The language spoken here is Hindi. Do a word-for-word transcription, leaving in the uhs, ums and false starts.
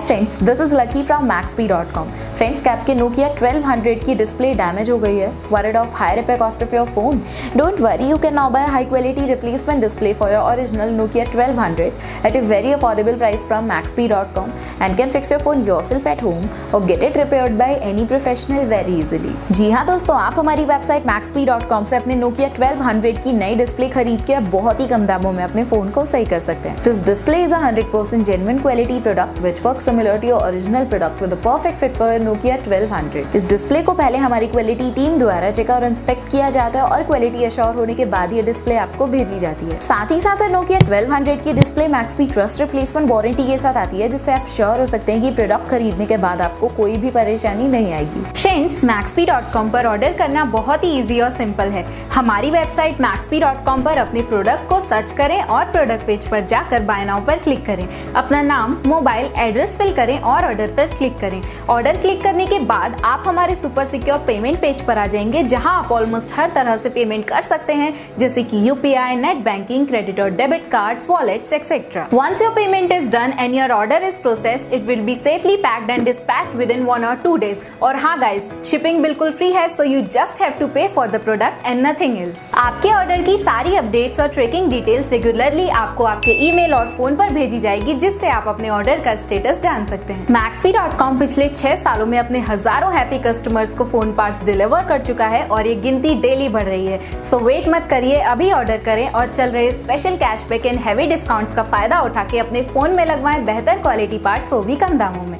Hi friends, this is lucky from Max P dot com. Friends, क्या आपके नोकिया ट्वेल्व हंड्रेड की डिस्प्ले डैमेज हो गई है? Worried of high repair cost of your phone? Don't worry, you can now buy high quality replacement display for your original Nokia twelve hundred at a very affordable price from Max P dot com and can fix your phone yourself at home और get it repaired by any professional very easily. जी हाँ दोस्तों, आप हमारी website Max P dot com से अपने नोकिया ट्वेल्व हंड्रेड की नई डिस्प्ले खरीद के आप बहुत ही कम दामों में अपने फोन को सही कर सकते हैं। This display is a hundred percent genuine quality product which works similar to your original product with a perfect fit for your Nokia twelve hundred. इस डिस्प्ले को पहले हमारी क्वालिटी टीम द्वारा चेक और इंस्पेक्ट किया जाता है और क्वालिटी एश्योर होने के बाद ये डिस्प्ले आपको भेजी जाती है। साथ ही साथ नोकिया ट्वेल्व हंड्रेड की डिस्प्ले मैक्सपी ट्रस्ट रिप्लेसमेंट वारंटी के साथ आती है, जिससे आप श्योर हो सकते हैं कि प्रोडक्ट खरीदने के बाद आपको कोई भी परेशानी नहीं आएगी। Friends, Max P dot com पर ऑर्डर करना बहुत ही ईजी और सिंपल है। हमारी website Max P dot com पर अपने प्रोडक्ट को सर्च करें और प्रोडक्ट पेज पर जाकर बाय नाउ पर क्लिक करें, अपना नाम, मोबाइल, एड्रेस फिल करें और ऑर्डर पर क्लिक करें। ऑर्डर क्लिक करने के बाद आप हमारे सुपर सिक्योर पेमेंट पेज पर आ जाएंगे, जहां आप ऑलमोस्ट हर तरह से पेमेंट कर सकते हैं, जैसे कि U P I, net banking, credit और debit cards, wallets etcetera. Once your payment is done and your order is processed, it will be safely packed and dispatched within one और टू डेज। और हाँ गाइस, शिपिंग बिल्कुल फ्री है, so you just have to pay for the product and nothing else. आपके ऑर्डर की सारी अपडेट्स और ट्रैकिंग डिटेल्स रेगुलरली आपको आपके ईमेल और फोन पर भेजी जाएगी, जिससे आप अपने ऑर्डर का स्टेटस जान सकते हैं। मैक्स पी डॉट कॉम पिछले छह सालों में अपने हजारों हैप्पी कस्टमर्स को फोन पार्ट्स डिलीवर कर चुका है और ये गिनती डेली बढ़ रही है। सो वेट मत करिए, अभी ऑर्डर करें और चल रहे special cashback and heavy discounts का फायदा उठा के अपने फोन में लगवाएं बेहतर क्वालिटी पार्ट्स, वो भी कम दामों में।